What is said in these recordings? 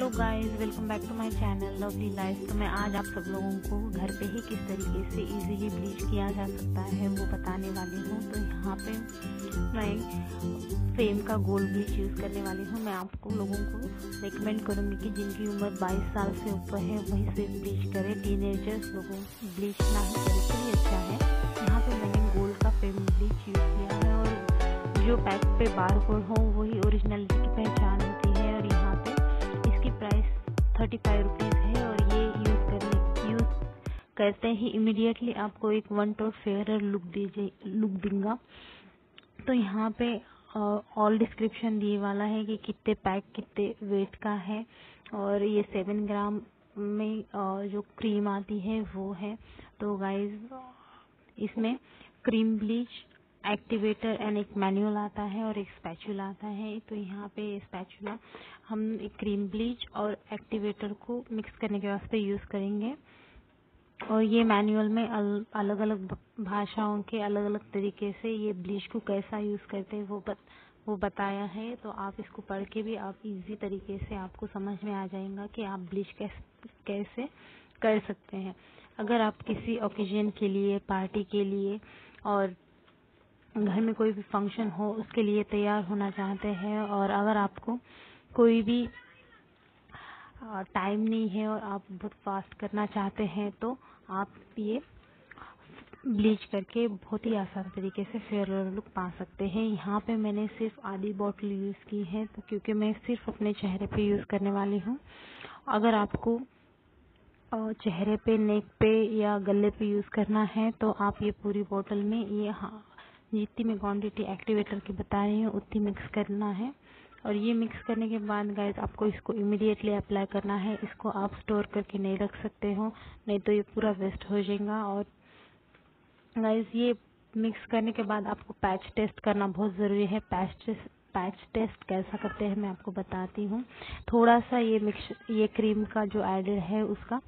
Hello guys, welcome back to my channel Lovely Life. तो मैं आज आप सब लोगों को घर पे ही किस तरीके से इजीली ब्लीच किया जा सकता है वो बताने वाली हूँ। तो यहाँ पे मैं फेम का गोल्ड ब्लीच यूज़ करने वाली हूँ। मैं आपको लोगों को रिकमेंड करूँगी कि जिनकी उम्र 22 साल से ऊपर है वहीं से ब्लीच करें। टीनेजर्स लोगों ब्लीच ना ही करें तो ही अच्छा है। यहाँ पर मैंने गोल्ड का फेम ब्लीच यूज़ किया है और जो पैक पे बारकोड हो वही ओरिजिनलिटी की पहचान होती है। और यहाँ पे 35 रुपीज़ है और ये यूज़ करते ही इमिडिएटली आपको एक वंट और फेयरर लुक दूंगा। तो यहाँ पे ऑल डिस्क्रिप्शन दिए वाला है कि कितने पैक कितने वेट का है। और ये 7 ग्राम में जो क्रीम आती है वो है। तो गाइज इसमें क्रीम ब्लीच, एक्टिवेटर एंड एक मैनुअल आता है और एक स्पैचुला आता है। तो यहाँ पे स्पैचुला हम एक क्रीम ब्लीच और एक्टिवेटर को मिक्स करने के वास्ते यूज़ करेंगे। और ये मैनुअल में अलग अलग भाषाओं के अलग अलग तरीके से ये ब्लीच को कैसा यूज़ करते हैं वो बताया है। तो आप इसको पढ़ के भी आप इजी तरीके से आपको समझ में आ जाएगा कि आप ब्लीच कैसे कर सकते हैं। अगर आप किसी ओकेजन के लिए, पार्टी के लिए और घर में कोई भी फंक्शन हो उसके लिए तैयार होना चाहते हैं और अगर आपको कोई भी टाइम नहीं है और आप बहुत फास्ट करना चाहते हैं तो आप ये ब्लीच करके बहुत ही आसान तरीके से फेयर लुक पा सकते हैं। यहाँ पे मैंने सिर्फ आधी बॉटल यूज़ की है तो क्योंकि मैं सिर्फ अपने चेहरे पे यूज़ करने वाली हूँ। अगर आपको चेहरे पे, नेक पे या गले पे यूज़ करना है तो आप ये पूरी बॉटल में ये जितनी मैं क्वान्टिटी एक्टिवेटर की बता रही हूँ उतनी मिक्स करना है। और ये मिक्स करने के बाद गाइस आपको इसको इमीडिएटली अप्लाई करना है। इसको आप स्टोर करके नहीं रख सकते हो, नहीं तो ये पूरा वेस्ट हो जाएगा। और गाइस ये मिक्स करने के बाद आपको पैच टेस्ट करना बहुत ज़रूरी है। पैच टेस्ट कैसा करते हैं मैं आपको बताती हूँ। थोड़ा सा ये क्रीम का जो एडेड है उसका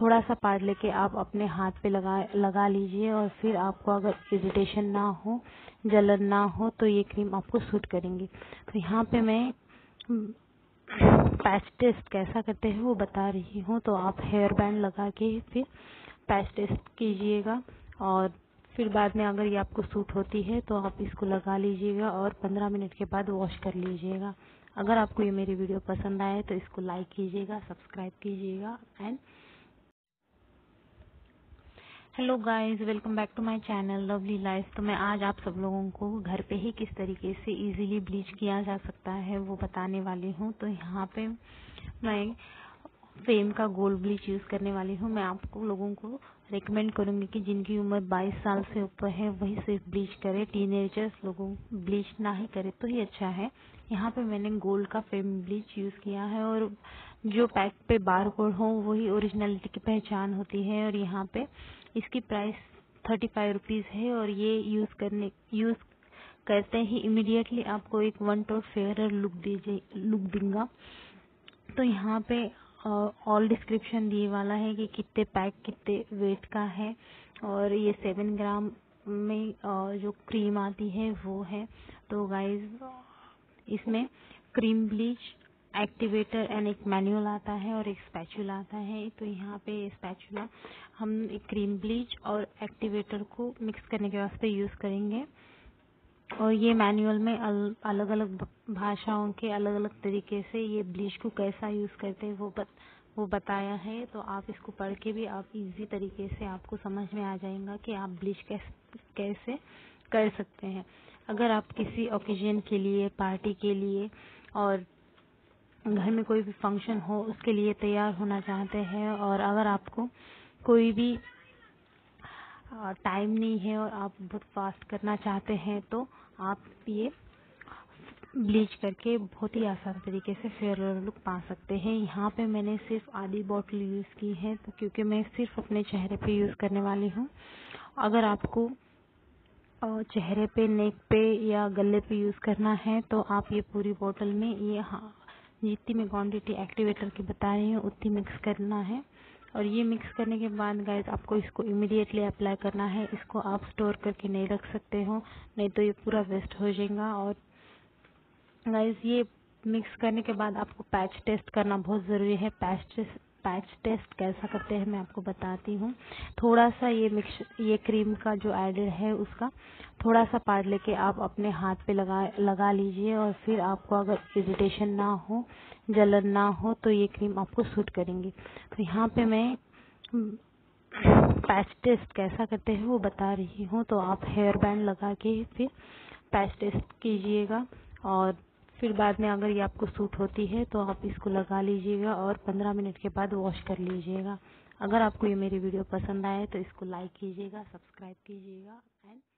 थोड़ा सा पार्ट लेके आप अपने हाथ पे लगा लीजिए। और फिर आपको अगर इरिटेशन ना हो, जलन ना हो तो ये क्रीम आपको सूट करेंगी। तो यहाँ पे मैं पैच टेस्ट कैसा करते हैं वो बता रही हूँ। तो आप हेयर बैंड लगा के फिर पैच टेस्ट कीजिएगा और फिर बाद में अगर ये आपको सूट होती है तो आप इसको लगा लीजिएगा और 15 मिनट के बाद वॉश कर लीजिएगा। अगर आपको ये मेरी वीडियो पसंद आए तो इसको लाइक कीजिएगा, सब्सक्राइब कीजिएगा and hello guys, welcome back to my channel Lovely Life. तो मैं आज आप सब लोगों को घर पे ही किस तरीके से इजीली ब्लीच किया जा सकता है वो बताने वाली हूँ। तो यहाँ पे मैं फेम का गोल्ड ब्लीच यूज़ करने वाली हूँ। मैं आपको लोगों को रेकमेंड करूँगी कि जिनकी उम्र 22 साल से ऊपर है वहीं से ब्लीच करें। टीनेजर्स लोगों ब्लीच ना ही करें तो ही अच्छा है। यहाँ पे मैंने गोल्ड का फेम ब्लीच यूज़ किया है और जो पैक पे बारकोड हो वही ओरिजिनलिटी की पहचान होती है। और यहाँ पे इसकी प्राइस 35 रुपीज़ है और ये यूज़ करते ही इमिडिएटली आपको एक वंट और फेयरर लुक दूंगा। तो यहाँ पे ऑल डिस्क्रिप्शन दिए वाला है कि कितने पैक कितने वेट का है। और ये 7 ग्राम में जो क्रीम आती है वो है। तो गाइज इसमें क्रीम ब्लीच, एक्टिवेटर एंड एक मैनुअल आता है और एक स्पैचुला आता है। तो यहाँ पे स्पैचुला हम एक क्रीम ब्लीच और एक्टिवेटर को मिक्स करने के वास्ते यूज़ करेंगे। और ये मैनुअल में अलग अलग भाषाओं के अलग अलग तरीके से ये ब्लीच को कैसा यूज़ करते हैं वो बताया है। तो आप इसको पढ़ के भी आप इजी तरीके से आपको समझ में आ जाएगा कि आप ब्लीच कैसे कर सकते हैं। अगर आप किसी ओकेजन के लिए, पार्टी के लिए और घर में कोई भी फंक्शन हो उसके लिए तैयार होना चाहते हैं और अगर आपको कोई भी टाइम नहीं है और आप बहुत फास्ट करना चाहते हैं तो आप ये ब्लीच करके बहुत ही आसान तरीके से फेयर लुक पा सकते हैं। यहाँ पे मैंने सिर्फ आधी बॉटल यूज़ की है तो क्योंकि मैं सिर्फ अपने चेहरे पे यूज़ करने वाली हूँ। अगर आपको चेहरे पे, नेक पे या गले पे यूज़ करना है तो आप ये पूरी बॉटल में ये जितनी मैं क्वान्टिटी एक्टिवेटर की बता रही हूँ उतनी मिक्स करना है। और ये मिक्स करने के बाद गाइस आपको इसको इमीडिएटली अप्लाई करना है। इसको आप स्टोर करके नहीं रख सकते हो, नहीं तो ये पूरा वेस्ट हो जाएगा। और गाइस ये मिक्स करने के बाद आपको पैच टेस्ट करना बहुत ज़रूरी है। पैच टेस्ट कैसा करते हैं मैं आपको बताती हूँ। थोड़ा सा ये क्रीम का जो एडेड है उसका थोड़ा सा पार्ट लेके आप अपने हाथ पे लगा लीजिए, और फिर आपको अगर इरिटेशन ना हो, जलन ना हो तो ये क्रीम आपको सूट करेंगी। तो यहाँ पे मैं पैच टेस्ट कैसा करते हैं वो बता रही हूँ। तो आप हेयर बैंड लगा के फिर पैच टेस्ट कीजिएगा, और फिर बाद में अगर ये आपको सूट होती है तो आप इसको लगा लीजिएगा और 15 मिनट के बाद वॉश कर लीजिएगा। अगर आपको ये मेरी वीडियो पसंद आए तो इसको लाइक कीजिएगा, सब्सक्राइब कीजिएगा एंड